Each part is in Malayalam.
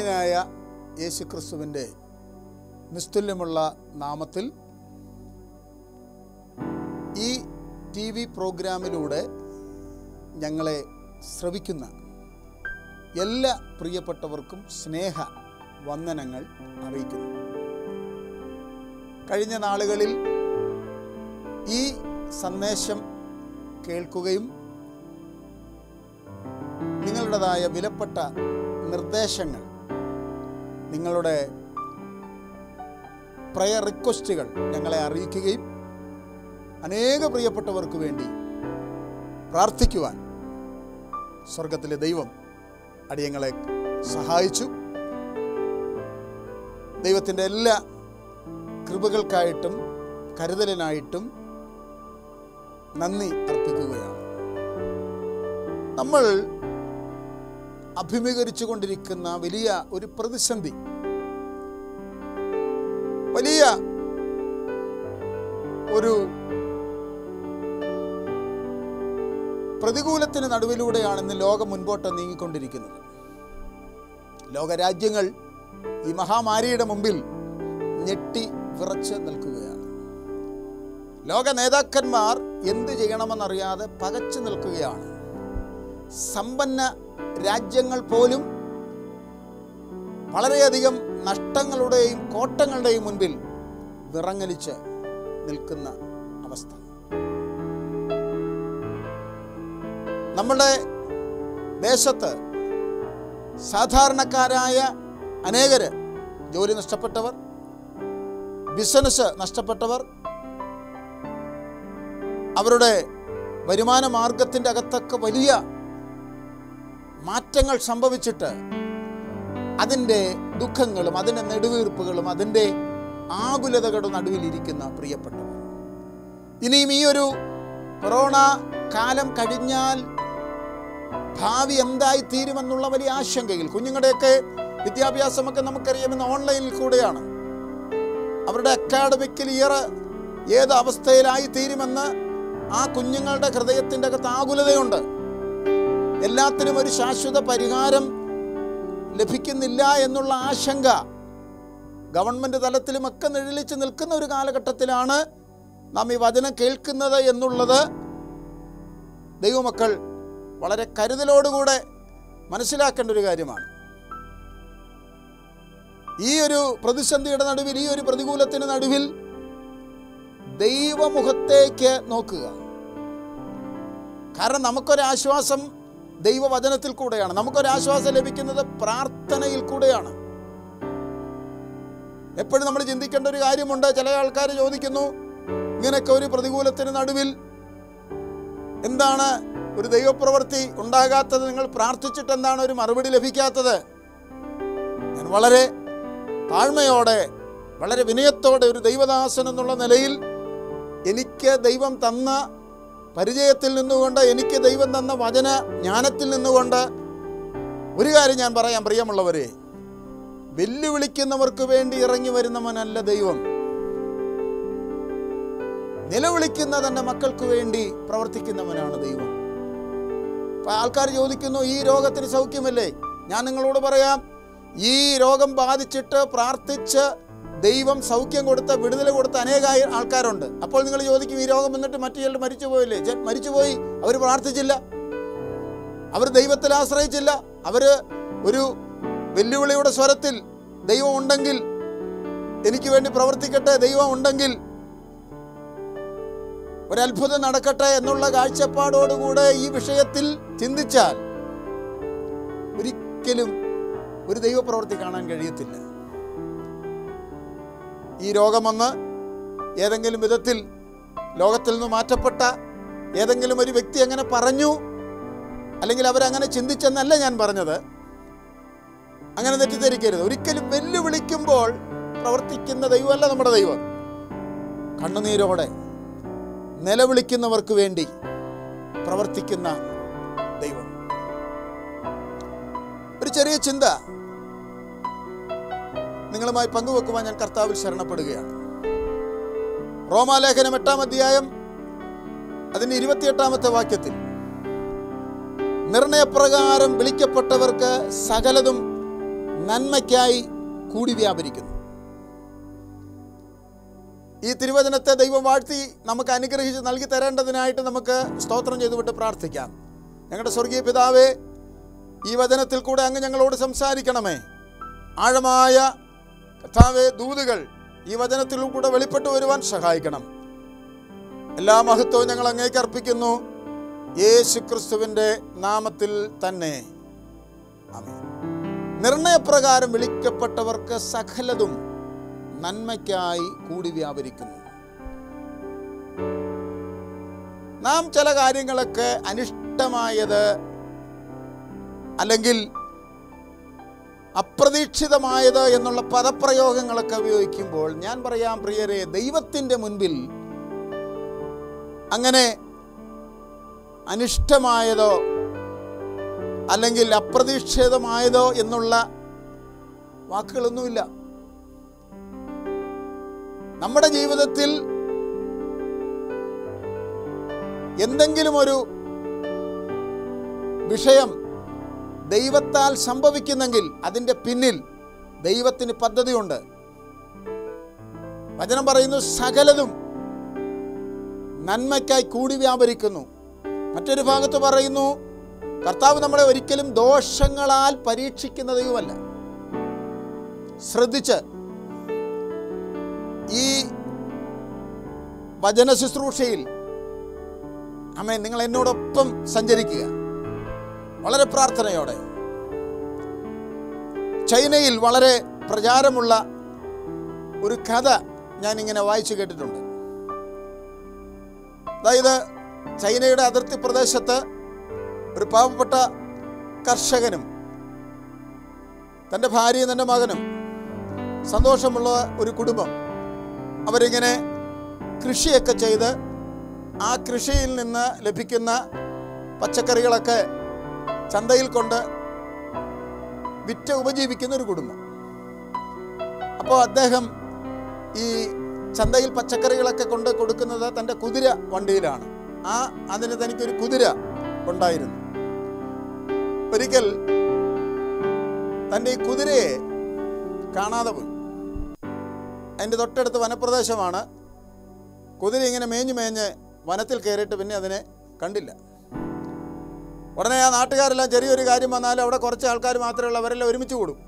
കുഞ്ഞനായ യേശുക്രിസ്തുവിൻ്റെ നിസ്തുല്യമുള്ള നാമത്തിൽ ഈ ടി വി പ്രോഗ്രാമിലൂടെ ഞങ്ങളെ ശ്രവിക്കുന്ന എല്ലാ പ്രിയപ്പെട്ടവർക്കും സ്നേഹ വന്ദനങ്ങൾ അറിയിക്കുന്നു. കഴിഞ്ഞ നാളുകളിൽ ഈ സന്ദേശം കേൾക്കുകയും നിങ്ങളുടേതായ വിലപ്പെട്ട നിർദ്ദേശങ്ങൾ, നിങ്ങളുടെ പ്രയർ റിക്വസ്റ്റുകൾ ഞങ്ങളെ അറിയിക്കുകയും അനേക പ്രിയപ്പെട്ടവർക്ക് വേണ്ടി പ്രാർത്ഥിക്കുവാൻ സ്വർഗത്തിലെ ദൈവം അടിയങ്ങളെ സഹായിച്ചു. ദൈവത്തിൻ്റെ എല്ലാ കൃപകൾക്കായിട്ടും കരുതലിനായിട്ടും നന്ദി അർപ്പിക്കുകയാണ്. നമ്മൾ അഭിമുഖീകരിച്ചു കൊണ്ടിരിക്കുന്ന വലിയ ഒരു പ്രതിസന്ധി, വലിയ ഒരു പ്രതികൂലത്തിന് നടുവിലൂടെയാണ് ഇന്ന് ലോകം മുൻപോട്ട് നീങ്ങിക്കൊണ്ടിരിക്കുന്നത്. ലോകരാജ്യങ്ങൾ ഈ മഹാമാരിയുടെ മുമ്പിൽ ഞെട്ടി വിറച്ച് നിൽക്കുകയാണ്. ലോക നേതാക്കന്മാർ എന്ത് ചെയ്യണമെന്നറിയാതെ പകച്ചു നിൽക്കുകയാണ്. സമ്പന്ന രാജ്യങ്ങൾ പോലും വളരെയധികം നഷ്ടങ്ങളുടെയും കോട്ടങ്ങളുടെയും മുൻപിൽ വിറങ്ങലിച്ച് നിൽക്കുന്ന അവസ്ഥ. നമ്മുടെ ദേശത്ത് സാധാരണക്കാരായ അനേകർ, ജോലി നഷ്ടപ്പെട്ടവർ, ബിസിനസ് നഷ്ടപ്പെട്ടവർ, അവരുടെ വരുമാന മാർഗത്തിൻ്റെ അകത്തൊക്കെ വലിയ മാറ്റങ്ങൾ സംഭവിച്ചിട്ട് അതിൻ്റെ ദുഃഖങ്ങളും അതിൻ്റെ നെടുവീർപ്പുകളും അതിൻ്റെ ആകുലതകളുടെ നടുവിലിരിക്കുന്ന പ്രിയപ്പെട്ടവർ, ഇനിയും ഈ ഒരു കൊറോണ കാലം കഴിഞ്ഞാൽ ഭാവി എന്തായി തീരുമെന്നുള്ള വലിയ ആശങ്കയിൽ, കുഞ്ഞുങ്ങളുടെയൊക്കെ വിദ്യാഭ്യാസമൊക്കെ നമുക്കറിയാമെന്ന് ഓൺലൈനിൽ കൂടെയാണ്. അവരുടെ അക്കാഡമിക്കൽ ഇയർ ഏത് അവസ്ഥയിലായി തീരുമെന്ന് ആ കുഞ്ഞുങ്ങളുടെ ഹൃദയത്തിൻ്റെ അകത്ത് ആകുലതയുണ്ട്. എല്ലാത്തിനും ഒരു ശാശ്വത പരിഹാരം ലഭിക്കുന്നില്ല എന്നുള്ള ആശങ്ക ഗവൺമെൻറ് തലത്തിലുമൊക്കെ നിഴലിച്ച് നിൽക്കുന്ന ഒരു കാലഘട്ടത്തിലാണ് നാം ഈ വചനം കേൾക്കുന്നത് എന്നുള്ളത് ദൈവമക്കൾ വളരെ കരുതലോടുകൂടെ മനസ്സിലാക്കേണ്ട ഒരു കാര്യമാണ്. ഈ ഒരു പ്രതിസന്ധിയുടെ നടുവിൽ, ഈ ഒരു പ്രതികൂലത്തിന് നടുവിൽ ദൈവമുഖത്തേക്ക് നോക്കുക. കാരണം നമുക്കൊരാശ്വാസം ദൈവവചനത്തിൽ കൂടെയാണ്, നമുക്കൊരാശ്വാസം ലഭിക്കുന്നത് പ്രാർത്ഥനയിൽ കൂടെയാണ്. എപ്പോഴും നമ്മൾ ചിന്തിക്കേണ്ട ഒരു കാര്യമുണ്ട്. ചില ആൾക്കാർ ചോദിക്കുന്നു, ഇങ്ങനെയൊക്കെ ഒരു പ്രതികൂലത്തിന് നടുവിൽ എന്താണ് ഒരു ദൈവപ്രവൃത്തി ഉണ്ടാകാത്തത്, നിങ്ങൾ പ്രാർത്ഥിച്ചിട്ട് എന്താണ് ഒരു മറുപടി ലഭിക്കാത്തത്? ഞാൻ വളരെ താഴ്മയോടെ, വളരെ വിനയത്തോടെ, ഒരു ദൈവദാസൻ എന്നുള്ള നിലയിൽ എനിക്ക് ദൈവം തന്ന പരിചയത്തിൽ നിന്നുകൊണ്ട്, എനിക്ക് ദൈവം തന്ന വചന ജ്ഞാനത്തിൽ നിന്നുകൊണ്ട് ഒരു കാര്യം ഞാൻ പറയാം. പ്രിയമുള്ളവരെ, വെല്ലുവിളിക്കുന്നവർക്ക് വേണ്ടി ഇറങ്ങി വരുന്നവനല്ല ദൈവം. നിലവിളിക്കുന്ന തൻ്റെ മക്കൾക്ക് വേണ്ടി പ്രവർത്തിക്കുന്നവനാണ് ദൈവം. അപ്പം ആൾക്കാർ ചോദിക്കുന്നു, ഈ രോഗത്തിന് സൗഖ്യമില്ലേ? ഞാൻ നിങ്ങളോട് പറയാം, ഈ രോഗം ബാധിച്ചിട്ട് പ്രാർത്ഥിച്ച് ദൈവം സൗഖ്യം കൊടുത്ത് വിടുതൽ കൊടുത്ത് അനേക ആൾക്കാരുണ്ട്. അപ്പോൾ നിങ്ങൾ ചോദിക്കും, ഈ രോഗം വന്നിട്ട് മറ്റു ചിലർ മരിച്ചുപോയില്ലേ? മരിച്ചുപോയി, അവർ പ്രാർത്ഥിച്ചില്ല, അവർ ദൈവത്തിൽ ആശ്രയിച്ചില്ല, അവർ ഒരു വെല്ലുവിളിയുടെ സ്വരത്തിൽ ദൈവം ഉണ്ടെങ്കിൽ എനിക്ക് വേണ്ടി പ്രവർത്തിക്കട്ടെ, ദൈവം ഉണ്ടെങ്കിൽ ഒരത്ഭുതം നടക്കട്ടെ എന്നുള്ള കാഴ്ചപ്പാടോടുകൂടെ ഈ വിഷയത്തിൽ ചിന്തിച്ചാൽ ഒരിക്കലും ഒരു ദൈവപ്രവൃത്തി കാണാൻ കഴിയത്തില്ല. ഈ രോഗമെന്ന് ഏതെങ്കിലും വിധത്തിൽ ലോകത്തിൽ നിന്ന് മാറ്റപ്പെട്ട ഏതെങ്കിലും ഒരു വ്യക്തി അങ്ങനെ പറഞ്ഞു, അല്ലെങ്കിൽ അവരങ്ങനെ ചിന്തിച്ചെന്നല്ല ഞാൻ പറഞ്ഞത്. അങ്ങനെ തെറ്റിദ്ധരിക്കരുത്. ഒരിക്കലും വെല്ലുവിളിക്കുമ്പോൾ പ്രവർത്തിക്കുന്ന ദൈവമല്ല നമ്മുടെ ദൈവം. കണ്ണുനീരോടെ നിലവിളിക്കുന്നവർക്ക് വേണ്ടി പ്രവർത്തിക്കുന്ന ദൈവം. ഒരു ചെറിയ ചിന്ത നിങ്ങളുമായി പങ്കുവെക്കുവാൻ ഞാൻ കർത്താവിൽ ശരണപ്പെടുകയാണ്. റോമാലേഖനം 8-ാം അധ്യായം അതിൻ്റെ 28-ാമത്തെ വാക്യത്തിൽ, നിർണയപ്രകാരം വിളിക്കപ്പെട്ടവർക്ക് സകലതും നന്മയ്ക്കായി കൂടി വ്യാപരിക്കുന്നു. ഈ തിരുവചനത്തെ ദൈവം വാഴ്ത്തി നമുക്ക് അനുഗ്രഹിച്ച് നൽകി തരേണ്ടതിനായിട്ട് നമുക്ക് സ്തോത്രം ചെയ്തുവിട്ട് പ്രാർത്ഥിക്കാം. ഞങ്ങളുടെ സ്വർഗീയ പിതാവേ, ഈ വചനത്തിൽ കൂടെ അങ്ങ് ഞങ്ങളോട് സംസാരിക്കണമേ. ആഴമായ കർത്താവേ, ദൂതുകൾ ഈ വചനത്തിലും കൂടെ വെളിപ്പെട്ടു വരുവാൻ സഹായിക്കണം. എല്ലാ മഹത്വവും ഞങ്ങൾ അങ്ങേക്ക് അർപ്പിക്കുന്നു, യേശുക്രിസ്തുവിൻ്റെ നാമത്തിൽ തന്നെ. ആമേൻ. നിർണയപ്രകാരം വിളിക്കപ്പെട്ടവർക്ക് സകലതും നന്മയ്ക്കായി കൂടി വ്യാപരിക്കുന്നു. നാം ചില കാര്യങ്ങളൊക്കെ അനിഷ്ടമായത് അല്ലെങ്കിൽ അപ്രതീക്ഷിതമായത് എന്നുള്ള പദപ്രയോഗങ്ങളൊക്കെ ഉപയോഗിക്കുമ്പോൾ ഞാൻ പറയാം, പ്രിയരെ, ദൈവത്തിൻ്റെ മുൻപിൽ അങ്ങനെ അനിഷ്ടമായതോ അല്ലെങ്കിൽ അപ്രതീക്ഷിതമായതോ എന്നുള്ള വാക്കുകളൊന്നുമില്ല. നമ്മുടെ ജീവിതത്തിൽ എന്തെങ്കിലും ഒരു വിഷയം ദൈവത്താൽ സംഭവിക്കുന്നെങ്കിൽ അതിൻ്റെ പിന്നിൽ ദൈവത്തിന് പദ്ധതിയുണ്ട്. വചനം പറയുന്നു, സകലതും നന്മയ്ക്കായി കൂടി വ്യാപരിക്കുന്നു. മറ്റൊരു ഭാഗത്ത് പറയുന്നു, കർത്താവ് നമ്മളെ ഒരിക്കലും ദോഷങ്ങളാൽ പരീക്ഷിക്കുന്ന ദൈവമല്ല. ശ്രദ്ധിച്ച് ഈ വചന ശുശ്രൂഷയിൽ അമ്മേ നിങ്ങൾ എന്നോടൊപ്പം സഞ്ചരിക്കുക, വളരെ പ്രാർത്ഥനയോടെ. ചൈനയിൽ വളരെ പ്രചാരമുള്ള ഒരു കഥ ഞാനിങ്ങനെ വായിച്ചു കേട്ടിട്ടുണ്ട്. അതായത്, ചൈനയുടെ അതിർത്തി പ്രദേശത്ത് ഒരു പാവപ്പെട്ട കർഷകനും തൻ്റെ ഭാര്യയും തൻ്റെ മകനും സന്തോഷമുള്ള ഒരു കുടുംബം, അവരിങ്ങനെ കൃഷിയൊക്കെ ചെയ്ത് ആ കൃഷിയിൽ നിന്ന് ലഭിക്കുന്ന പച്ചക്കറികളൊക്കെ ചന്തയിൽ കൊണ്ട് വിറ്റ് ഉപജീവിക്കുന്ന ഒരു കുടുംബം. അപ്പോൾ അദ്ദേഹം ഈ ചന്തയിൽ പച്ചക്കറികളൊക്കെ കൊണ്ട് കൊടുക്കുന്നത് തൻ്റെ കുതിര വണ്ടിയിലാണ്. അതിന് തനിക്കൊരു കുതിര ഉണ്ടായിരുന്നു. ഒരിക്കൽ തൻ്റെ ഈ കുതിരയെ കാണാതെ പോയി. അതിൻ്റെ തൊട്ടടുത്ത് വനപ്രദേശമാണ്. കുതിര ഇങ്ങനെ മേഞ്ഞ് മേഞ്ഞ് വനത്തിൽ കയറിയിട്ട് പിന്നെ അതിനെ കണ്ടില്ല. ഉടനെ ആ നാട്ടുകാരെല്ലാം ചെറിയൊരു കാര്യം വന്നാലും അവിടെ കുറച്ച് ആൾക്കാർ മാത്രമേ ഉള്ളൂ, അവരെല്ലാം ഒരുമിച്ച് കൂടും.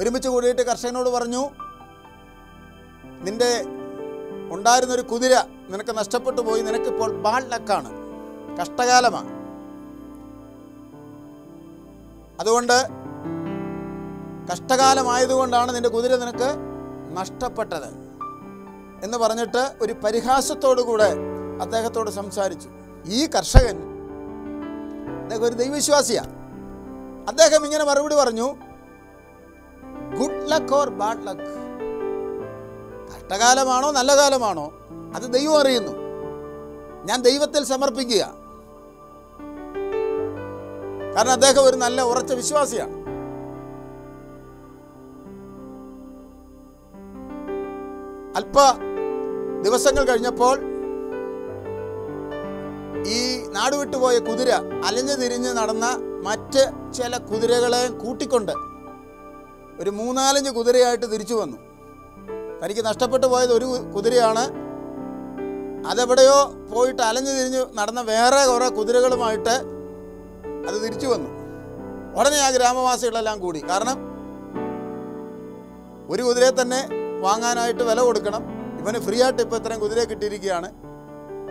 ഒരുമിച്ച് കൂടിയിട്ട് കർഷകനോട് പറഞ്ഞു, നിൻ്റെ ഉണ്ടായിരുന്നൊരു കുതിര നിനക്ക് നഷ്ടപ്പെട്ടു പോയി, നിനക്കിപ്പോൾ ബാഡ് ലക്കാണ്, കഷ്ടകാലമാണ്. അതുകൊണ്ട് കഷ്ടകാലമായതുകൊണ്ടാണ് നിൻ്റെ കുതിര നിനക്ക് നഷ്ടപ്പെട്ടത് എന്ന് പറഞ്ഞിട്ട് ഒരു പരിഹാസത്തോടു കൂടെ അദ്ദേഹത്തോട് സംസാരിച്ചു. ഈ കർഷകൻ ഒരു ദൈവവിശ്വാസിയാണ്. അദ്ദേഹം ഇങ്ങനെ മറുപടി പറഞ്ഞു, good luck or bad luck, കഷ്ടകാലമാണോ നല്ല കാലമാണോ അത് ദൈവം അറിയുന്നു, ഞാൻ ദൈവത്തിൽ സമർപ്പിക്കുക. കാരണം അദ്ദേഹം ഒരു നല്ല ഉറച്ച വിശ്വാസിയാണ്. അല്പ ദിവസങ്ങൾ കഴിഞ്ഞപ്പോൾ ഈ നാടുവിട്ടുപോയ കുതിര അലഞ്ഞു തിരിഞ്ഞ് നടന്ന മറ്റ് ചില കുതിരകളെ കൂട്ടിക്കൊണ്ട് ഒരു 3-4 കുതിരയായിട്ട് തിരിച്ചു വന്നു. തനിക്ക് നഷ്ടപ്പെട്ടു പോയത് ഒരു കുതിരയാണ്, അതെവിടെയോ പോയിട്ട് അലഞ്ഞു തിരിഞ്ഞ് നടന്ന വേറെ കുറേ കുതിരകളുമായിട്ട് അത് തിരിച്ചു വന്നു. ഉടനെ ആ ഗ്രാമവാസികളെല്ലാം കൂടി, കാരണം ഒരു കുതിരയെ തന്നെ വാങ്ങാനായിട്ട് വില കൊടുക്കണം, ഇവന് ഫ്രീ ആയിട്ട് ഇപ്പോൾ ഇത്രയും കുതിരയെ കിട്ടിയിരിക്കുകയാണ്.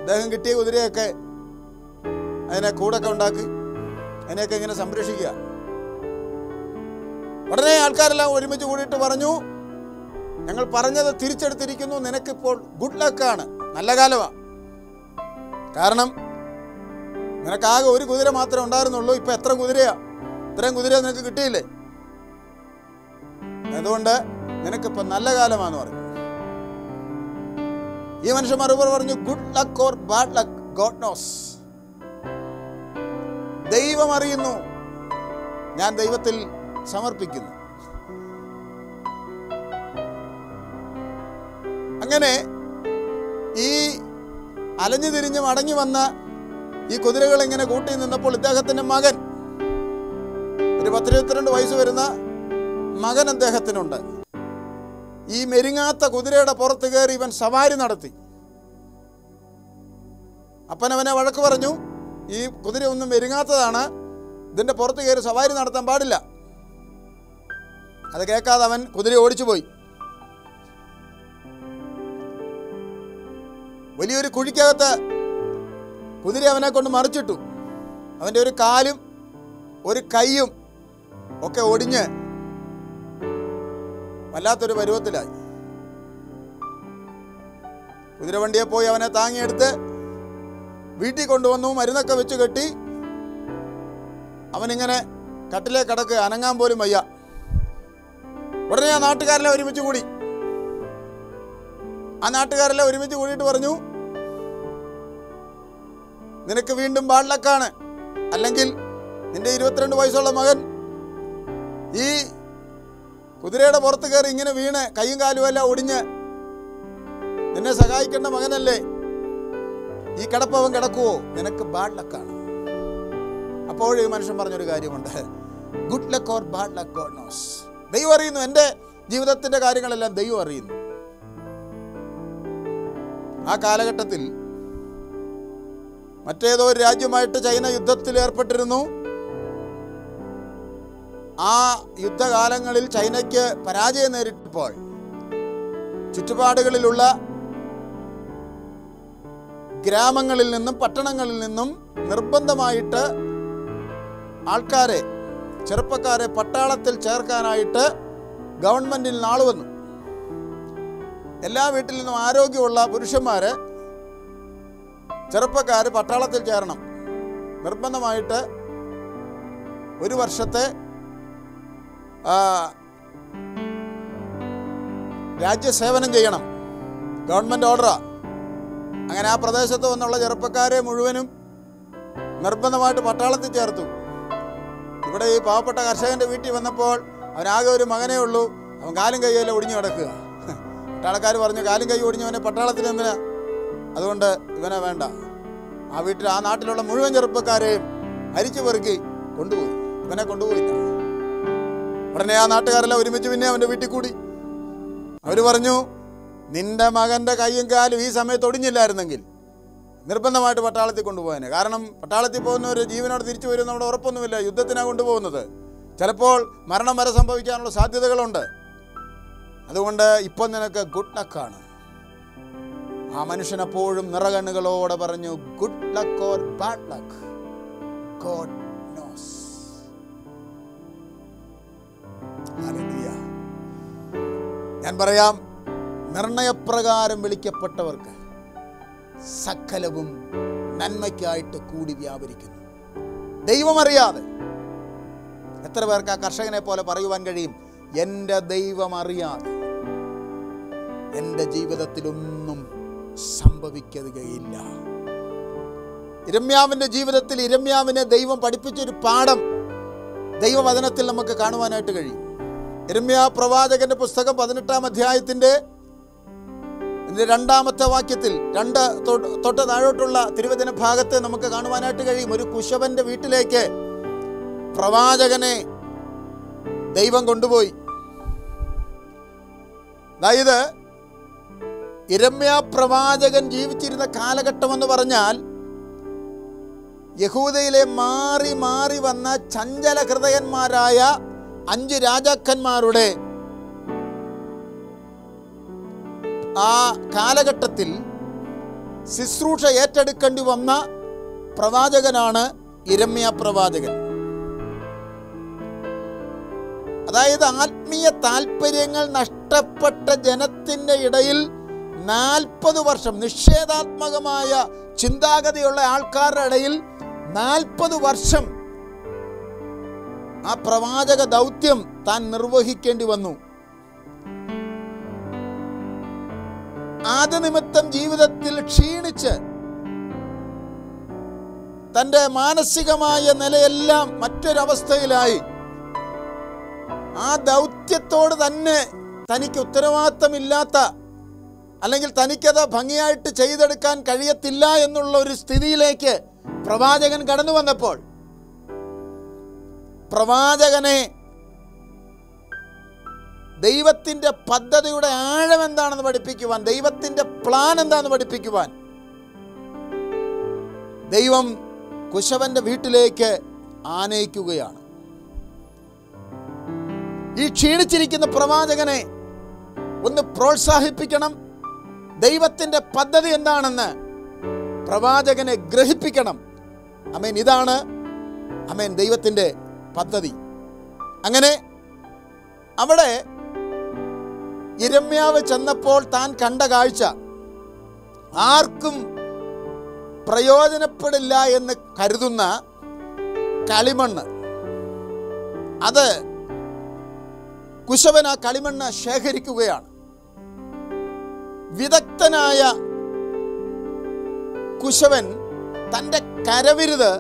അദ്ദേഹം കിട്ടിയ കുതിരയൊക്കെ അതിനെ കൂടൊക്കെ ഉണ്ടാക്കി അതിനെയൊക്കെ ഇങ്ങനെ സംരക്ഷിക്കുക. ഉടനെ ആൾക്കാരെല്ലാം ഒരുമിച്ച് കൂടിയിട്ട് പറഞ്ഞു, ഞങ്ങൾ പറഞ്ഞത് തിരിച്ചെടുത്തിരിക്കുന്നു, നിനക്കിപ്പോൾ ഗുഡ് ലക്കാണ്, നല്ല കാലമാണ്. കാരണം നിനക്കാകെ ഒരു കുതിര മാത്രമേ ഉണ്ടായിരുന്നുള്ളൂ, ഇപ്പം എത്ര കുതിരയാണ്, ഇത്രയും കുതിര നിനക്ക് കിട്ടിയില്ലേ, അതുകൊണ്ട് നിനക്കിപ്പോൾ നല്ല കാലമാണെന്ന് പറഞ്ഞു. ഈ മനുഷ്യൻ മറുപടി പറഞ്ഞു, good luck or bad luck God knows, ദൈവം അറിയുന്നു, ഞാൻ ദൈവത്തിൽ സമർപ്പിക്കുന്നു. അങ്ങനെ ഈ അലഞ്ഞു തിരിഞ്ഞ് മടങ്ങി വന്ന ഈ കുതിരകൾ ഇങ്ങനെ കൂട്ടി നിന്നപ്പോൾ ഇദ്ദേഹത്തിൻ്റെ മകൻ ഒരു ഒരു 22 വയസ്സ് വരുന്ന മകൻ അദ്ദേഹത്തിനുണ്ട്. ഈ മെരിങ്ങാത്ത കുതിരയുടെ പുറത്ത് കയറി ഇവൻ സവാരി നടത്തി. അപ്പനവനെ വഴക്ക് പറഞ്ഞു, ഈ കുതിര ഒന്നും മെരുങ്ങാത്തതാണ്, ഇതിൻ്റെ പുറത്ത് കയറി സവാരി നടത്താൻ പാടില്ല. അത് കേൾക്കാതെ അവൻ കുതിര ഓടിച്ചു പോയി. വലിയൊരു കുഴിക്കകത്ത് കുതിര അവനെ കൊണ്ട് മറിച്ചിട്ടു. അവൻ്റെ ഒരു കാലും ഒരു കൈയും ഒക്കെ ഒടിഞ്ഞ് വല്ലാത്തൊരു പരുവത്തിലായി. കുതിരവണ്ടിയെ പോയി അവനെ താങ്ങിയെടുത്ത് വീട്ടിൽ കൊണ്ടുവന്നു. മരുന്നൊക്കെ വെച്ച് കെട്ടി. അവനിങ്ങനെ കട്ടിലേ കിടക്ക്, അനങ്ങാൻ പോലും വയ്യ. ഉടനെ ആ നാട്ടുകാരെല്ലാം ഒരുമിച്ച് കൂടി. പറഞ്ഞു, നിനക്ക് വീണ്ടും പാടിലക്കാണ്, അല്ലെങ്കിൽ നിന്റെ 22 വയസ്സുള്ള മകൻ ഈ കുതിരയുടെ പുറത്ത് കയറി ഇങ്ങനെ വീണ് കൈയും കാലും എല്ലാം ഒടിഞ്ഞ് നിന്നെ സഹായിക്കേണ്ട മകനല്ലേ, ഈ കിടപ്പവൻ കിടക്കുവോ, നിനക്ക് ബാഡ് ലക്കാണ്. അപ്പോഴും ഈ മനുഷ്യൻ പറഞ്ഞൊരു കാര്യമുണ്ട്, good luck or bad luck God knows. ദൈവം അറിയുന്നു, എൻ്റെ ജീവിതത്തിൻ്റെ കാര്യങ്ങളെല്ലാം ദൈവം അറിയുന്നു. ആ കാലഘട്ടത്തിൽ മറ്റേതോ ഒരു രാജ്യമായിട്ട് ചൈന യുദ്ധത്തിൽ ഏർപ്പെട്ടിരുന്നു. ആ യുദ്ധകാലങ്ങളിൽ ചൈനയ്ക്ക് പരാജയം നേരിട്ടപ്പോൾ ചുറ്റുപാടുകളിലുള്ള ഗ്രാമങ്ങളിൽ നിന്നും പട്ടണങ്ങളിൽ നിന്നും നിർബന്ധമായിട്ട് ആൾക്കാരെ, ചെറുപ്പക്കാരെ പട്ടാളത്തിൽ ചേർക്കാനായിട്ട് ഗവൺമെൻറ്റിൽ നിന്ന് ആൾ വന്നു. എല്ലാ വീട്ടിൽ നിന്നും ആരോഗ്യമുള്ള പുരുഷന്മാരെ, ചെറുപ്പക്കാർ പട്ടാളത്തിൽ ചേരണം. നിർബന്ധമായിട്ട് 1 വർഷത്തെ രാജ്യസേവനം ചെയ്യണം, ഗവൺമെൻറ് ഓർഡറാണ്. അങ്ങനെ ആ പ്രദേശത്ത് വന്നുള്ള ചെറുപ്പക്കാരെ മുഴുവനും നിർബന്ധമായിട്ട് പട്ടാളത്തിൽ ചേർത്തു. ഇവിടെ ഈ പാവപ്പെട്ട കർഷകൻ്റെ വീട്ടിൽ വന്നപ്പോൾ അവനാകെ ഒരു മകനേ ഉള്ളൂ, അവൻ കാലും കൈയെല്ലാം ഒടിഞ്ഞു കിടക്കുക. പട്ടാളക്കാർ പറഞ്ഞു, കാലും കൈ ഒടിഞ്ഞവനെ പട്ടാളത്തിൽ എന്തിനാ, അതുകൊണ്ട് ഇവനെ വേണ്ട. ആ വീട്ടിൽ ആ നാട്ടിലുള്ള മുഴുവൻ ചെറുപ്പക്കാരെയും അരിച്ചു പെറുക്കി കൊണ്ടുപോയി, ഇവനെ കൊണ്ടുപോയില്ല. ഉടനെ ആ നാട്ടുകാരെല്ലാം ഒരുമിച്ച് പിന്നെ അവൻ്റെ വീട്ടിൽ കൂടി. അവർ പറഞ്ഞു, നിന്റെ മകൻ്റെ കൈയും കാലും ഈ സമയത്ത് ഒടിഞ്ഞില്ലായിരുന്നെങ്കിൽ നിർബന്ധമായിട്ട് പട്ടാളത്തിൽ കൊണ്ടുപോയേനെ. കാരണം പട്ടാളത്തിൽ പോകുന്നവർ ജീവനോട് തിരിച്ചു വരും നമ്മുടെ ഉറപ്പൊന്നുമില്ല. യുദ്ധത്തിനാണ് കൊണ്ടുപോകുന്നത്, ചിലപ്പോൾ മരണം വരെ സംഭവിക്കാനുള്ള സാധ്യതകളുണ്ട്. അതുകൊണ്ട് ഇപ്പം നിനക്ക് ഗുഡ് ലക്കാണ്. ആ മനുഷ്യൻ അപ്പോഴും നിറകണ്ണുകളോടെ പറഞ്ഞു, good luck or bad luck God knows. ഹല്ലേലൂയ. ഞാൻ പറയാം, നിർണയപ്രകാരം വിളിക്കപ്പെട്ടവർക്ക് സകലവും നന്മയ്ക്കായിട്ട് കൂടി വ്യാപരിക്കുന്നു. ദൈവമറിയാതെ എത്ര പേർക്ക് ആ കർഷകനെ പോലെ പറയുവാൻ കഴിയും, എൻ്റെ ദൈവമറിയാതെ എൻ്റെ ജീവിതത്തിലൊന്നും സംഭവിക്കുകയില്ല. ഇരമ്യാവിൻ്റെ ജീവിതത്തിൽ ഇരമ്യാവിനെ ദൈവം പഠിപ്പിച്ചൊരു പാഠം ദൈവവചനത്തിൽ നമുക്ക് കാണുവാനായിട്ട് കഴിയും. ഇരമ്യാ പ്രവാചകന്റെ പുസ്തകം 18-ാം അധ്യായത്തിൻ്റെ 2-ാമത്തെ വാക്യത്തിൽ 2 തൊട്ട് താഴോട്ടുള്ള തിരുവചന ഭാഗത്തെ നമുക്ക് കാണുവാനായിട്ട് കഴിയും. ഒരു കുശവന്റെ വീട്ടിലേക്ക് പ്രവാചകനെ ദൈവം കൊണ്ടുപോയി. അതായത് ഇരമ്യാ പ്രവാചകൻ ജീവിച്ചിരുന്ന കാലഘട്ടം എന്ന് പറഞ്ഞാൽ യഹൂദയിലെ മാറി മാറി വന്ന ചഞ്ചല ഹൃദയന്മാരായ 5 രാജാക്കന്മാരുടെ ആ കാലഘട്ടത്തിൽ ശുശ്രൂഷ ഏറ്റെടുക്കേണ്ടി വന്ന പ്രവാചകനാണ് ഇരമ്യാ പ്രവാചകൻ. അതായത് ആത്മീയ താൽപ്പര്യങ്ങൾ നഷ്ടപ്പെട്ട ജനത്തിൻ്റെ ഇടയിൽ 40 വർഷം നിഷേധാത്മകമായ ചിന്താഗതിയുള്ള ആൾക്കാരുടെ ഇടയിൽ 40 വർഷം ആ പ്രവാചക ദൗത്യം താൻ നിർവഹിക്കേണ്ടി വന്നു. ആദ്യ നിമിത്തം ജീവിതത്തിൽ ക്ഷീണിച്ച് തൻ്റെ മാനസികമായ നിലയെല്ലാം മറ്റൊരവസ്ഥയിലായി ആ ദൗത്യത്തോട് തന്നെ തനിക്ക് ഉത്തരവാദിത്തമില്ലാത്ത, അല്ലെങ്കിൽ തനിക്കത് ഭംഗിയായിട്ട് ചെയ്തെടുക്കാൻ കഴിയത്തില്ല എന്നുള്ള ഒരു സ്ഥിതിയിലേക്ക് പ്രവാചകൻ കടന്നു വന്നപ്പോൾ പ്രവാചകനെ ദൈവത്തിൻ്റെ പദ്ധതിയുടെ ആഴം എന്താണെന്ന് പഠിപ്പിക്കുവാൻ, ദൈവത്തിൻ്റെ പ്ലാൻ എന്താണെന്ന് പഠിപ്പിക്കുവാൻ ദൈവം കുശവന്റെ വീട്ടിലേക്ക് ആനയിക്കുകയാണ്. ഈ ക്ഷീണിച്ചിരിക്കുന്ന പ്രവാചകനെ ഒന്ന് പ്രോത്സാഹിപ്പിക്കണം, ദൈവത്തിൻ്റെ പദ്ധതി എന്താണെന്ന് പ്രവാചകനെ ഗ്രഹിപ്പിക്കണം. അമേൻ, ഇതാണ് അമേൻ ദൈവത്തിൻ്റെ പദ്ധതി. അങ്ങനെ അവിടെ യിരെമ്യാവ് ചെന്നപ്പോൾ താൻ കണ്ട കാഴ്ച ആർക്കും പ്രയോജനപ്പെടില്ല എന്ന് കരുതുന്ന കളിമണ്ണ്, അത് കുശവൻ ആ കളിമണ്ണ് ശേഖരിക്കുകയാണ്. വിദഗ്ധനായ കുശവൻ തൻ്റെ കരവിരുത്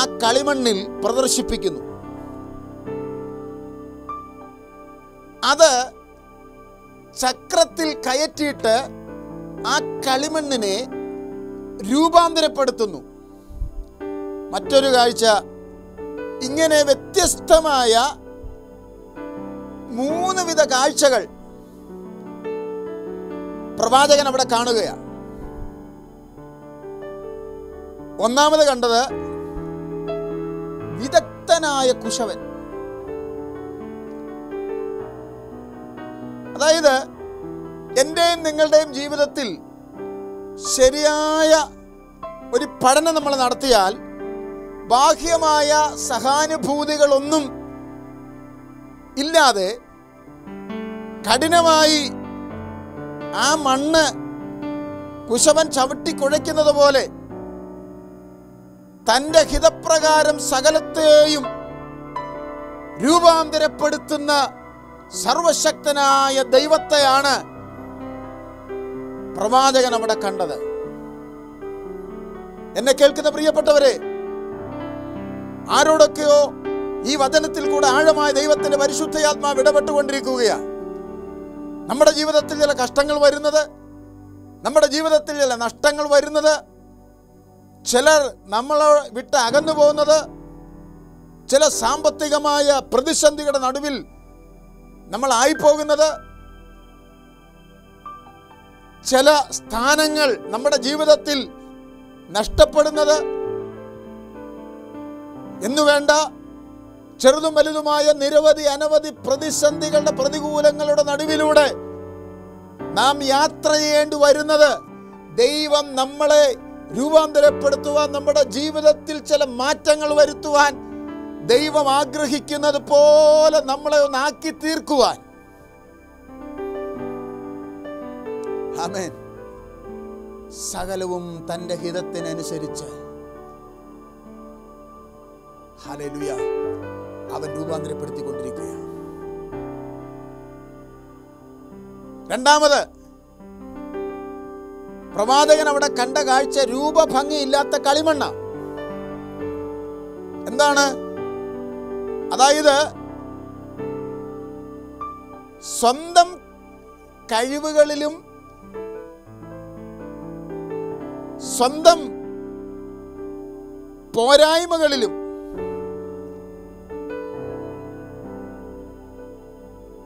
ആ കളിമണ്ണിൽ പ്രദർശിപ്പിക്കുന്നു. അത് ചക്രത്തിൽ കയറ്റിയിട്ട് ആ കളിമണ്ണിനെ രൂപാന്തരപ്പെടുത്തുന്നു. മറ്റൊരു കാഴ്ച, ഇങ്ങനെ വ്യത്യസ്തമായ 3 വിധ കാഴ്ചകൾ പ്രവാചകൻ അവിടെ കാണുകയാണ്. ഒന്നാമത് കണ്ടത് വിദഗ്ധനായ കുശവൻ, അതായത് എൻ്റെയും നിങ്ങളുടെയും ജീവിതത്തിൽ ശരിയായ ഒരു പഠനം നമ്മൾ നടത്തിയാൽ ബാഹ്യമായ സഹാനുഭൂതികളൊന്നും ഇല്ലാതെ കഠിനമായി ആ മണ്ണ് കുശവൻ ചവിട്ടി കുഴയ്ക്കുന്നത് പോലെ തൻ്റെ ഹിതപ്രകാരം സകലത്തെയും രൂപാന്തരപ്പെടുത്തുന്ന സർവശക്തനായ ദൈവത്തെയാണ് പ്രവാചകൻ അവിടെ കണ്ടത്. എന്നെ കേൾക്കുന്ന പ്രിയപ്പെട്ടവരെ, ആരോടൊക്കെയോ ഈ വചനത്തിൽ കൂടെ ആഴമായ ദൈവത്തിൻ്റെ പരിശുദ്ധയാത്മാവ് ഇടപെട്ടുകൊണ്ടിരിക്കുകയാണ്. നമ്മുടെ ജീവിതത്തിൽ ചില കഷ്ടങ്ങൾ വരുന്നത്, നമ്മുടെ ജീവിതത്തിൽ ചില നഷ്ടങ്ങൾ വരുന്നത്, ചിലർ നമ്മളെ വിട്ട് അകന്നു പോകുന്നത്, ചില സാമ്പത്തികമായ പ്രതിസന്ധികളുടെ നടുവിൽ നമ്മളായിപ്പോകുന്നത്, ചില സ്ഥാനങ്ങൾ നമ്മുടെ ജീവിതത്തിൽ നഷ്ടപ്പെടുന്നത്, എന്നുവേണ്ട ചെറുതും വലുതുമായ നിരവധി അനവധി പ്രതിസന്ധികളുടെ പ്രതികൂലങ്ങളുടെ നടുവിലൂടെ നാം യാത്ര ചെയ്യേണ്ടി വരുന്നത് ദൈവം നമ്മളെ രൂപാന്തരപ്പെടുത്തുവാൻ, നമ്മുടെ ജീവിതത്തിൽ ചില മാറ്റങ്ങൾ വരുത്തുവാൻ, ദൈവം ആഗ്രഹിക്കുന്നത് പോലെ നമ്മളെ ഒന്നാക്കി തീർക്കുവാൻ. ആമേൻ. സകലവും തൻ്റെ ഹിതത്തിനനുസരിച്ച് ഹല്ലേലൂയ അവൻ രൂപാന്തരപ്പെടുത്തിക്കൊണ്ടിരിക്കുകയാണ്. രണ്ടാമത് പ്രവാചകൻ അവിടെ കണ്ട കാഴ്ച രൂപഭംഗിയില്ലാത്ത കളിമണ്ണ. എന്താണ്? അതായത് സ്വന്തം കഴിവുകളിലും സ്വന്തം പോരായ്മകളിലും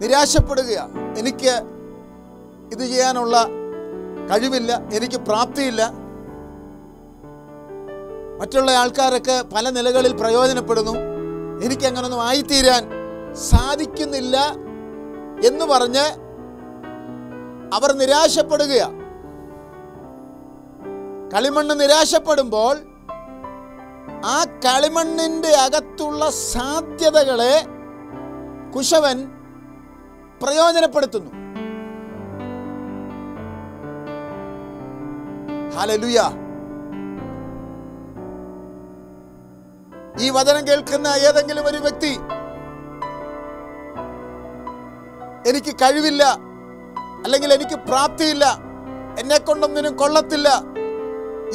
നിരാശപ്പെടുകയാണ്. എനിക്ക് ഇത് ചെയ്യാനുള്ള കഴിവില്ല, എനിക്ക് പ്രാപ്തിയില്ല, മറ്റുള്ള ആൾക്കാരൊക്കെ പല നിലകളിൽ പ്രയോജനപ്പെടുന്നു, എനിക്കങ്ങനൊന്നും ആയിത്തീരാൻ സാധിക്കുന്നില്ല എന്ന് പറഞ്ഞ് അവർ നിരാശപ്പെടുകയാണ്. കളിമണ്ണ് നിരാശപ്പെടുമ്പോൾ ആ കളിമണ്ണിൻ്റെ അകത്തുള്ള സാധ്യതകളെ കുശവൻ പ്രയോജനപ്പെടുത്തുന്നു. ഹല്ലേലൂയ. ഈ വചനം കേൾക്കുന്ന ഏതെങ്കിലും ഒരു വ്യക്തി എനിക്ക് കഴിവില്ല, അല്ലെങ്കിൽ എനിക്ക് പ്രാപ്തിയില്ല, എന്നെ കൊണ്ടൊന്നിനും കൊള്ളത്തില്ല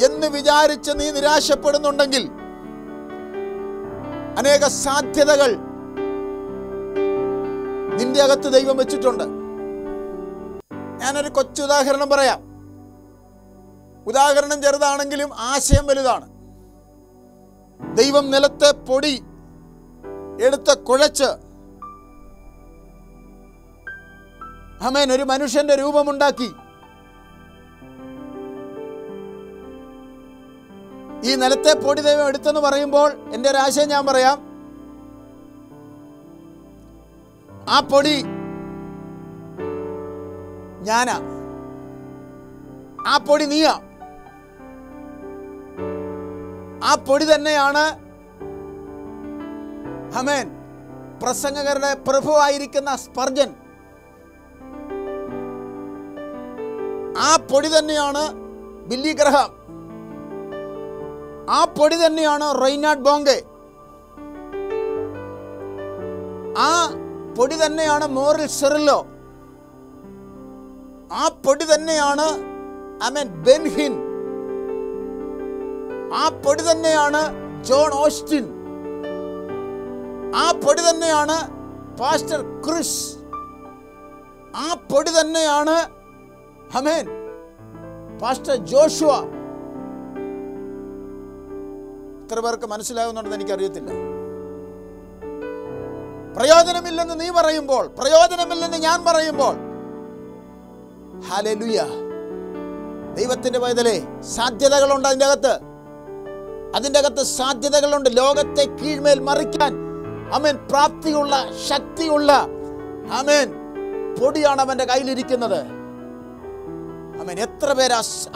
എന്ന് വിചാരിച്ച് നീ നിരാശപ്പെടുന്നുണ്ടെങ്കിൽ അനേക സാധ്യതകൾ നിന്റെ അകത്ത് ദൈവം വെച്ചിട്ടുണ്ട്. ഞാനൊരു കൊച്ചുദാഹരണം പറയാം. ഉദാഹരണം ചെറുതാണെങ്കിലും ആശയം വലുതാണ്. ദൈവം നിലത്തെ പൊടി എടുത്ത് കുഴച്ച് അവൻ ഒരു മനുഷ്യന്റെ രൂപമുണ്ടാക്കി. ഈ നിലത്തെ പൊടി ദൈവം എടുത്തെന്ന് പറയുമ്പോൾ എൻ്റെ ഒരു ആശയം ഞാൻ പറയാം. ആ പൊടി ഞാനാ, ആ പൊടി നീയാ, ആ പൊടി തന്നെയാണ് ഹമേൻ പ്രസംഗകരുടെ പ്രഭുവായിരിക്കുന്ന സ്പർജൻ. ആ പൊടി തന്നെയാണ് ബില്ലി ഗ്രഹാം, ആ പൊടി തന്നെയാണ് റെയ്നാഡ് ബോങ്കെ, ആ പൊടി തന്നെയാണ് മോറിൽ സെറില്ലോ, ആ പൊടി തന്നെയാണ് അമൻ ബെൻഹിൻ, ആ പൊടി തന്നെയാണ് ജോൺ ഓസ്റ്റിൻ, ആ പൊടി തന്നെയാണ് പാസ്റ്റർ ക്രിസ്, ആ പൊടി തന്നെയാണ് ഹമേൻ പാസ്റ്റർ ജോഷുവ. എത്ര പേർക്ക് മനസ്സിലാകുന്നുണ്ടെന്ന് എനിക്കറിയത്തില്ല. പ്രയോജനമില്ലെന്ന് നീ പറയുമ്പോൾ, പ്രയോജനമില്ലെന്ന് ഞാൻ പറയുമ്പോൾ, ഹല്ലേലൂയ ദൈവത്തിന്റെ പൈതലേ, സാധ്യതകളുണ്ട് അതിൻ്റെ അകത്ത്, അതിൻ്റെ അകത്ത് സാധ്യതകളുണ്ട്. ലോകത്തെ കീഴ്മേൽ മറിക്കാൻ അവൻ പ്രാപ്തിയുള്ള ശക്തിയുള്ള അവൻ പൊടിയാണ് അവൻ്റെ കയ്യിലിരിക്കുന്നത്. അവൻ എത്ര പേര്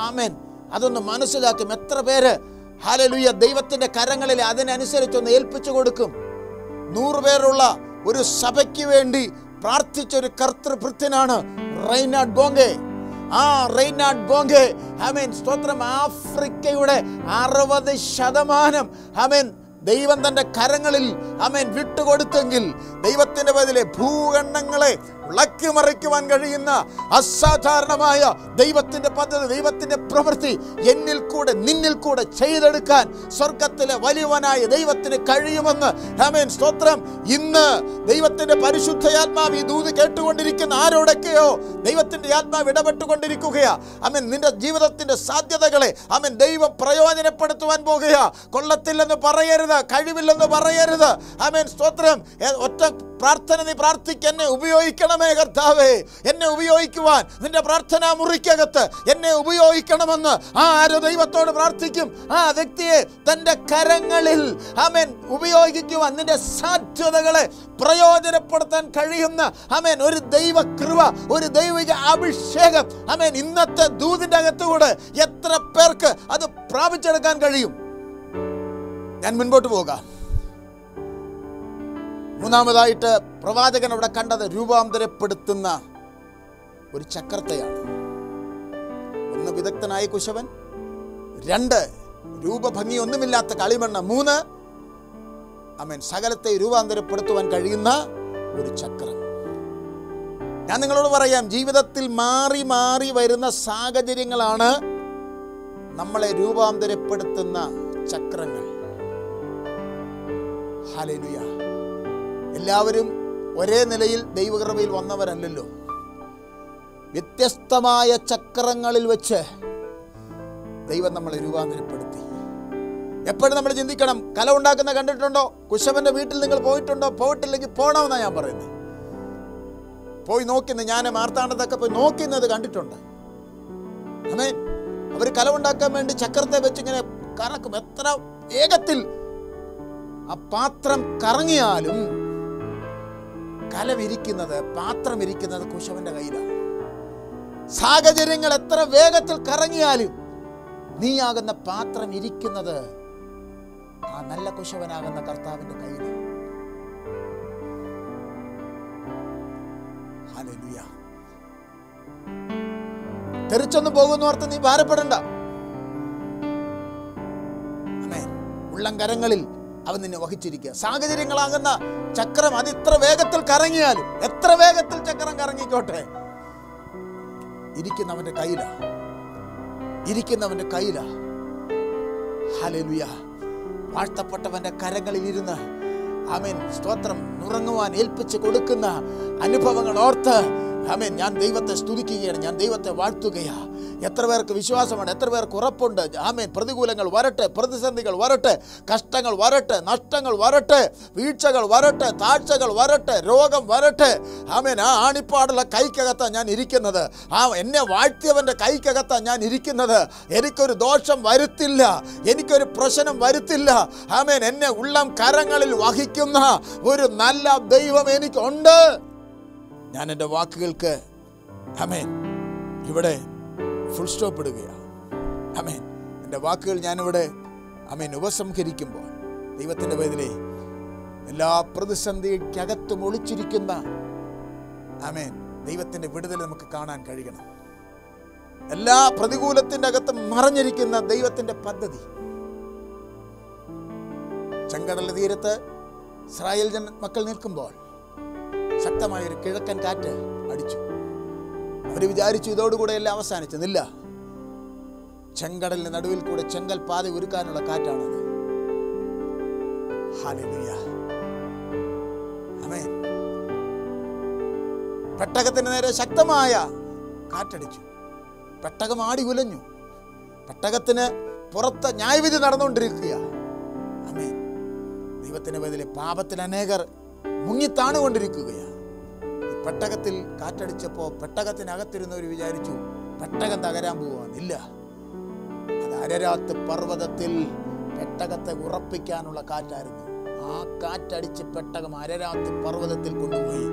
അവൻ അതൊന്ന് മനസ്സിലാക്കും, എത്ര പേര് ഹല്ലേലൂയ ദൈവത്തിൻ്റെ കരങ്ങളിൽ അതിനനുസരിച്ചൊന്ന് ഏൽപ്പിച്ചു കൊടുക്കും. 100 പേരുള്ള ഒരു സഭയ്ക്ക് വേണ്ടി പ്രാർത്ഥിച്ചൊരു കർത്തൃഭൃത്യനാണ് റെയ്നാഡ് ബോങ്കെ. ആ റെയ്നാഡ് ബോങ്കെ ഹമേൻ സ്തോത്രം, ആഫ്രിക്കയുടെ 60% ഹമേൻ ദൈവം തൻ്റെ കരങ്ങളിൽ ഹമേൻ വിട്ടുകൊടുത്തെങ്കിൽ ദൈവത്തിൻ്റെ പേരിലെ ഭൂഖണ്ഡങ്ങളെ ഇളക്കി മറിക്കുവാൻ കഴിയുന്ന അസാധാരണമായ ദൈവത്തിൻ്റെ പദ്ധതി, ദൈവത്തിൻ്റെ പ്രവൃത്തി എന്നിൽ കൂടെ നിന്നിൽ കൂടെ ചെയ്തെടുക്കാൻ സ്വർഗത്തിലെ വലിയവനായ ദൈവത്തിന് കഴിയുമെന്ന് ഹമേൻ സ്തോത്രം. ഇന്ന് ദൈവത്തിൻ്റെ പരിശുദ്ധയാത്മാവ് ഈ ദൂത് കേട്ടുകൊണ്ടിരിക്കുന്ന ആരോടൊക്കെയോ ദൈവത്തിൻ്റെ ആത്മാവ് ഇടപെട്ടുകൊണ്ടിരിക്കുകയാ. അമേൻ നിന്റെ ജീവിതത്തിൻ്റെ സാധ്യതകളെ അമേൻ ദൈവം പ്രയോജനപ്പെടുത്തുവാൻ പോകുകയാ. കൊള്ളത്തില്ലെന്ന് പറയരുത്, കഴിവില്ലെന്ന് പറയരുത്. അമേൻ സ്തോത്രം, ഒറ്റ പ്രാർത്ഥന നീ പ്രാർത്ഥിക്ക, എന്നെ ഉപയോഗിക്കണമേ കർത്താവേ, എന്നെ ഉപയോഗിക്കുവാൻ നിന്റെ പ്രാർത്ഥനാ മുറിക്കകത്ത് എന്നെ ഉപയോഗിക്കണമെന്ന് ആരോ ദൈവത്തോട് പ്രാർത്ഥിക്കും. ആ വ്യക്തിയെ തൻ്റെ കരങ്ങളിൽ അവൻ ഉപയോഗിക്കുവാൻ നിന്റെ സാധ്യതകളെ പ്രയോജനപ്പെടുത്താൻ കഴിയുന്ന അവൻ ഒരു ദൈവ കൃപ, ഒരു ദൈവിക അഭിഷേകം അവൻ ഇന്നത്തെ ദൂതിൻ്റെ അകത്തുകൂടെ എത്ര പേർക്ക് അത് പ്രാപിച്ചെടുക്കാൻ കഴിയും? ഞാൻ മുൻപോട്ട് പോകാം. 3-ാമതായിട്ട് പ്രവാചകൻ അവിടെ കണ്ടത് രൂപാന്തരപ്പെടുത്തുന്ന ഒരു ചക്രത്തെയാണ്. 1 വിദഗ്ധനായ കുശവൻ, 2 രൂപഭംഗി ഒന്നുമില്ലാത്ത കളിമണ്ണ്, 3 അവൻ സകലത്തെ രൂപാന്തരപ്പെടുത്തുവാൻ കഴിയുന്ന ഒരു ചക്രം. ഞാൻ നിങ്ങളോട് പറയാം, ജീവിതത്തിൽ മാറി മാറി വരുന്ന സാഹചര്യങ്ങളാണ് നമ്മളെ രൂപാന്തരപ്പെടുത്തുന്ന ചക്രങ്ങൾ. ഹല്ലേലൂയ. എല്ലാവരും ഒരേ നിലയിൽ ദൈവകൃപയിൽ വന്നവരല്ലല്ലോ. വ്യത്യസ്തമായ ചക്രങ്ങളിൽ വെച്ച് ദൈവം നമ്മളെ രൂപാന്തരപ്പെടുത്തി. എപ്പോഴും നമ്മൾ ചിന്തിക്കണം, കല ഉണ്ടാക്കുന്ന കണ്ടിട്ടുണ്ടോ? കുശവന്റെ വീട്ടിൽ നിങ്ങൾ പോയിട്ടുണ്ടോ? പോയിട്ടില്ലെങ്കിൽ പോകണമെന്നാണ് ഞാൻ പറയുന്നത്. പോയി നോക്കുന്നത്, ഞാൻ മാർത്താണ്ഡത്തൊക്കെ പോയി നോക്കുന്നത് കണ്ടിട്ടുണ്ട്. അമേ അവർ കല ഉണ്ടാക്കാൻ വേണ്ടി ചക്രത്തെ വെച്ചിങ്ങനെ കറക്കും. എത്ര ഏകത്തിൽ ആ പാത്രം കറങ്ങിയാലും കലമിരിക്കുന്നത്, പാത്രമിരിക്കുന്നത് കുശവന്റെ കയ്യിലാണ്. സാഹചര്യങ്ങൾ എത്ര വേഗത്തിൽ കറങ്ങിയാലും നീയാകുന്ന പാത്രം ഇരിക്കുന്നത് ആ നല്ല കുശവനാകുന്ന കർത്താവിന്റെ കയ്യിലാണ്. ഹല്ലേലൂയ. തെറിച്ചൊന്ന് പോകുന്നോർത്ത് നീ ഭാരപ്പെടണ്ട. ആമേൻ. ഉള്ളം കരങ്ങളിൽ അവൻ നിന്നെ വഹിച്ചിരിക്കുക. സാഹചര്യങ്ങളാകുന്ന ചക്രം അത് ഇത്ര വേഗത്തിൽ കറങ്ങിയാലും, എത്ര വേഗത്തിൽ ചക്രം കറങ്ങിക്കോട്ടെ, ഇരിക്കുന്നവന്റെ കയ്യിലാ, ഇരിക്കുന്നവന്റെ കയ്യിലാ. ഹല്ലേലൂയ. വാഴ്ത്തപ്പെട്ടവന്റെ കരങ്ങളിൽ ഇരുന്ന് ആമേൻ സ്തോത്രം നുറങ്ങുവാൻ ഏൽപ്പിച്ചു കൊടുക്കുന്ന അനുഭവങ്ങൾ ഓർത്ത് ആമേൻ ഞാൻ ദൈവത്തെ സ്തുതിക്കുകയാണ്, ഞാൻ ദൈവത്തെ വാഴ്ത്തുകയാണ്. എത്ര പേർക്ക് വിശ്വാസമാണ്, എത്ര പേർക്ക് ഉറപ്പുണ്ട്. ആമേൻ. പ്രതികൂലങ്ങൾ വരട്ടെ, പ്രതിസന്ധികൾ വരട്ടെ, കഷ്ടങ്ങൾ വരട്ടെ, നഷ്ടങ്ങൾ വരട്ടെ, വീഴ്ചകൾ വരട്ടെ, താഴ്ചകൾ വരട്ടെ, രോഗം വരട്ടെ. ആമേൻ. ആ ആണിപ്പാടുള്ള കൈക്കകത്താണ് ഞാൻ ഇരിക്കുന്നത്. ആ എന്നെ വാഴ്ത്തിയവൻ്റെ കൈക്കകത്താണ് ഞാൻ ഇരിക്കുന്നത്. എനിക്കൊരു ദോഷം വരുത്തില്ല, എനിക്കൊരു പ്രശ്നം വരുത്തില്ല. ആമേൻ. എന്നെ ഉള്ളം കരങ്ങളിൽ വഹിക്കുന്ന ഒരു നല്ല ദൈവം എനിക്കുണ്ട്. ഞാൻ എൻ്റെ വാക്കുകൾക്ക് ആമേൻ ഇവിടെ ഫുൾ സ്റ്റോപ്പ് ഇടുകയാണ്. ആമേൻ. എൻ്റെ വാക്കുകൾ ഞാനിവിടെ ആമേൻ ഉപസംഹരിക്കുമ്പോൾ ദൈവത്തിൻ്റെ പേരിലെ എല്ലാ പ്രതിസന്ധിക്കകത്തും ഒളിച്ചിരിക്കുന്ന ആമേൻ ദൈവത്തിൻ്റെ വിടുതൽ നമുക്ക് കാണാൻ കഴിയണം. എല്ലാ പ്രതികൂലത്തിൻ്റെ അകത്തും മറഞ്ഞിരിക്കുന്ന ദൈവത്തിൻ്റെ പദ്ധതി. ചെങ്കടൽ തീരത്ത് ഇസ്രായേൽ മക്കൾ നിൽക്കുമ്പോൾ ശക്തമായൊരു കിഴക്കൻ കാറ്റ് അടിച്ചു. അവർ വിചാരിച്ചു ഇതോടുകൂടെ എല്ലാം അവസാനിച്ചെന്നില്ല. ചെങ്കടലിന് നടുവിൽ കൂടെ ചെങ്കൽ പാത ഒരുക്കാനുള്ള കാറ്റാണത്. ഹല്ലേലൂയ. ആമേൻ. പെട്ടകത്തിന് നേരെ ശക്തമായ കാറ്റടിച്ചു. പെട്ടകം ആടി ഉലഞ്ഞു. പെട്ടകത്തിന് പുറത്ത് ന്യായവിധി നടന്നുകൊണ്ടിരിക്കുക. ആമേൻ. ദൈവത്തിന് പേരിലെ പാപത്തിൽ അനേകർ മുങ്ങിത്താണുകൊണ്ടിരിക്കുകയാണ്. പെട്ടകത്തിൽ കാറ്റടിച്ചപ്പോൾ പെട്ടകത്തിനകത്തിരുന്നവർ വിചാരിച്ചു പെട്ടകം തകരാൻ പോവാനില്ല. അത് അരരാത്ത് പർവ്വതത്തിൽ പെട്ടകത്തെ ഉറപ്പിക്കാനുള്ള കാറ്റായിരുന്നു. ആ കാറ്റടിച്ച് പെട്ടകം അരരാത്ത് പർവ്വതത്തിൽ കൊണ്ടുപോയി.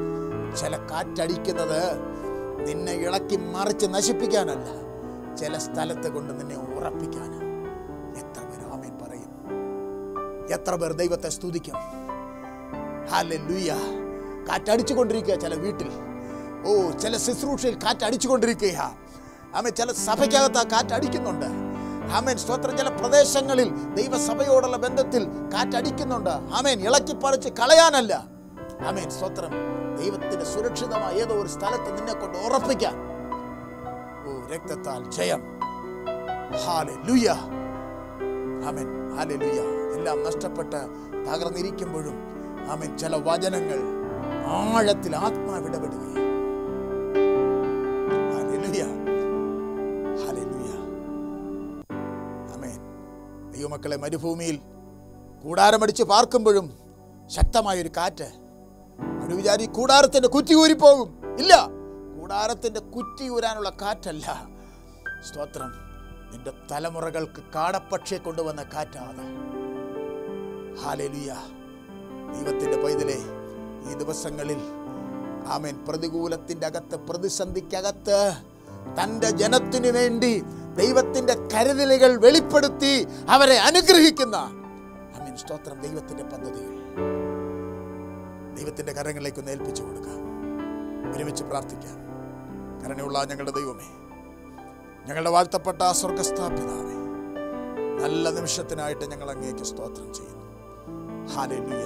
ചില കാറ്റടിക്കുന്നത് നിന്നെ ഇളക്കി മറിച്ച് നശിപ്പിക്കാനല്ല, ചില സ്ഥലത്ത് കൊണ്ട് നിന്നെ ഉറപ്പിക്കാനാണ്. എത്ര പേർ ആമേൻ പറയും? എത്ര പേർ ദൈവത്തെ സ്തുതിക്കും? ഹല്ലേലൂയ. കാറ്റടിച്ചു കൊണ്ടിരിക്കുക. ചില വീട്ടിൽ, ഓ, ചില ശുശ്രൂഷയിൽ കാറ്റടിച്ചു കൊണ്ടിരിക്കുക. ആമേൻ. ചില സഭയ്ക്കകത്ത് ആ കാറ്റടിക്കുന്നുണ്ട്. ആമേൻ. സ്തോത്രം. ചില പ്രദേശങ്ങളിൽ ദൈവസഭയോടുള്ള ബന്ധത്തിൽ കാറ്റടിക്കുന്നുണ്ട്. ആമേൻ. ഇളക്കി പറിച്ച് കളയാനല്ല. ആമേൻ. സ്തോത്രം. ദൈവത്തിൻ്റെ സുരക്ഷിതമായ ഏതോ ഒരു സ്ഥലത്ത് നിന്നെ കൊണ്ട് ഉറപ്പിക്കാൻ. ഓ, രക്തത്താൽ ജയം. ഹല്ലേലൂയ. ആമേൻ. ഹല്ലേലൂയ. എല്ലാം നഷ്ടപ്പെട്ട് തകർന്നിരിക്കുമ്പോഴും ആമേൻ ചില വചനങ്ങൾ ആഴത്തിൽ ആത്മാവ് ഇടപെടുകയും ദൈവമക്കളെ മരുഭൂമിയിൽ കൂടാരമടിച്ച് പാർക്കുമ്പോഴും ശക്തമായൊരു കാറ്റ്. അവർ വിചാരി കൂടാരത്തിൻ്റെ കുറ്റി ഊരിപ്പോകും. ഇല്ല, കൂടാരത്തിൻ്റെ കുറ്റി ഊരാനുള്ള കാറ്റല്ല. സ്തോത്രം. നിന്റെ തലമുറകൾക്ക് കാടപ്പക്ഷിയെ കൊണ്ടുവന്ന കാറ്റാണ്. ഹല്ലേലൂയ. ദൈവത്തിൻ്റെ പൈതലേ, ഈ ദിവസങ്ങളിൽ ആമേൻ പ്രതികൂലത്തിൻ്റെ അകത്ത്, പ്രതിസന്ധിക്കകത്ത് തൻ്റെ ജനത്തിനു വേണ്ടി ദൈവത്തിൻ്റെ കരുതലുകൾ വെളിപ്പെടുത്തി അവരെ അനുഗ്രഹിക്കുന്ന ആമേൻ സ്തോത്രം ദൈവത്തിൻ്റെ പദ്ധതികൾ ദൈവത്തിൻ്റെ കരങ്ങളിലേക്കൊന്ന് ഏൽപ്പിച്ചു കൊടുക്കാം. ഒരുമിച്ച് പ്രാർത്ഥിക്കാം. കരുണയുള്ള ഞങ്ങളുടെ ദൈവമേ, ഞങ്ങളുടെ വാഴ്ത്തപ്പെട്ട സ്വർഗസ്ഥാപിതാവേ, നല്ല നിമിഷത്തിനായിട്ട് ഞങ്ങൾ അങ്ങേക്ക് സ്തോത്രം ചെയ്യുന്നു. ഹല്ലേലൂയ.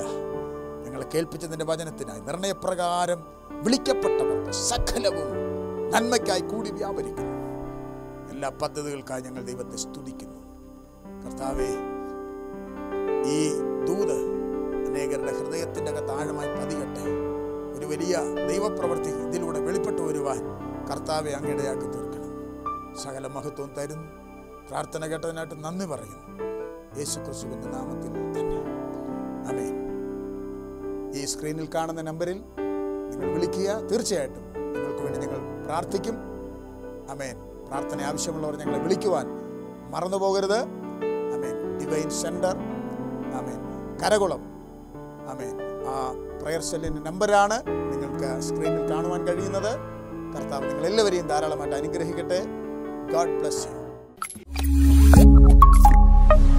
ഞങ്ങളെ കേൾപ്പിച്ചതിൻ്റെ വചനത്തിനായി നിർണയപ്രകാരം വിളിക്കപ്പെട്ടവർക്ക് സകലവും നന്മയ്ക്കായി കൂടി വ്യാപരിക്കുന്നു. എല്ലാ പദ്ധതികൾക്കായി ഞങ്ങൾ ദൈവത്തെ സ്തുതിക്കുന്നു. കർത്താവേ, ഈ ദൂത് അനേകരുടെ ഹൃദയത്തിൻ്റെ അകത്ത് ആഴമായി പതിയട്ടെ. ഒരു വലിയ ദൈവപ്രവൃത്തി ഇതിലൂടെ വെളിപ്പെട്ടു വരുവാൻ കർത്താവെ അങ്ങേടയാക്കി തീർക്കണം. സകല മഹത്വം തരുന്നു. പ്രാർത്ഥന കേട്ടതിനായിട്ട് നന്ദി പറയുന്നു. യേശു ക്രിസ്തുവിൻ്റെ നാമത്തിൽ തന്നെ. ആമേൻ. ഈ സ്ക്രീനിൽ കാണുന്ന നമ്പറിൽ നിങ്ങൾ വിളിക്കുക. തീർച്ചയായിട്ടും നിങ്ങൾക്ക് വേണ്ടി ഞങ്ങൾ പ്രാർത്ഥിക്കും. ആമേൻ. പ്രാർത്ഥന ആവശ്യമുള്ളവർ ഞങ്ങളെ വിളിക്കുവാൻ മറന്നു പോകരുത്. ആമേൻ. ഡിവൈൻ സെൻറ്റർ, ആമേൻ, കരകുളം, ആമേൻ, ആ പ്രയർ സെല്ലിൻ്റെ നമ്പറാണ് നിങ്ങൾക്ക് സ്ക്രീനിൽ കാണുവാൻ കഴിയുന്നത്. കർത്താവ് നിങ്ങളെല്ലാവരെയും ധാരാളമായിട്ട് അനുഗ്രഹിക്കട്ടെ. God bless U.